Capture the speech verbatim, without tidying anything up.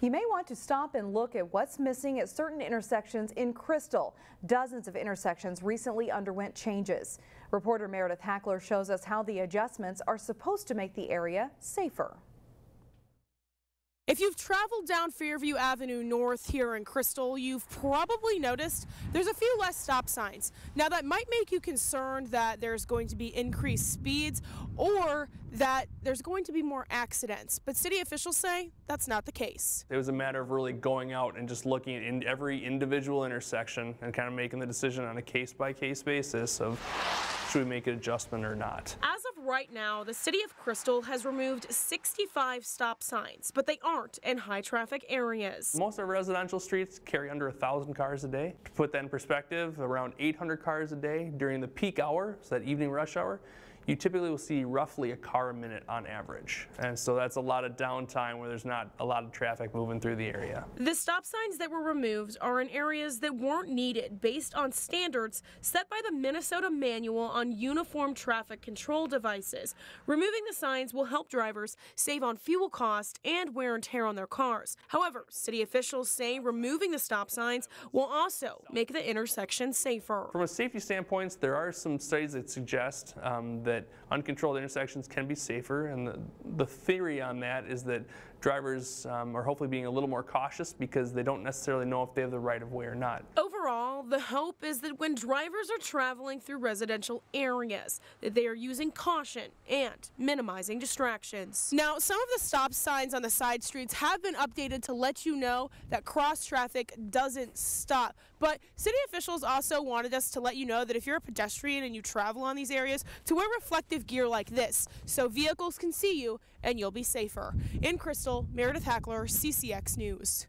You may want to stop and look at what's missing at certain intersections in Crystal. Dozens of intersections recently underwent changes. Reporter Meredith Hackler shows us how the adjustments are supposed to make the area safer. If you've traveled down Fairview Avenue North here in Crystal, you've probably noticed there's a few less stop signs. Now, that might make you concerned that there's going to be increased speeds or that there's going to be more accidents, but city officials say that's not the case. It was a matter of really going out and just looking at in every individual intersection and kind of making the decision on a case-by-case basis of should we make an adjustment or not. As of right now, the city of Crystal has removed sixty-five stop signs, but they aren't in high traffic areas. Most of residential streets carry under one thousand cars a day. To put that in perspective, around eight hundred cars a day during the peak hour, so that evening rush hour, you typically will see roughly a car a minute on average. And so that's a lot of downtime where there's not a lot of traffic moving through the area. The stop signs that were removed are in areas that weren't needed based on standards set by the Minnesota Manual on Uniform Traffic Control Devices. Removing the signs will help drivers save on fuel cost and wear and tear on their cars. However, city officials say removing the stop signs will also make the intersection safer. From a safety standpoint, there are some studies that suggest um, that uncontrolled intersections can be safer, and the, the theory on that is that drivers um, are hopefully being a little more cautious because they don't necessarily know if they have the right of way or not. Overall, the hope is that when drivers are traveling through residential areas, that they are using caution and minimizing distractions. Now, some of the stop signs on the side streets have been updated to let you know that cross traffic doesn't stop, but city officials also wanted us to let you know that if you're a pedestrian and you travel on these areas, to wear reflective gear like this so vehicles can see you and you'll be safer. In Crystal, Meredith Hackler, C C X News.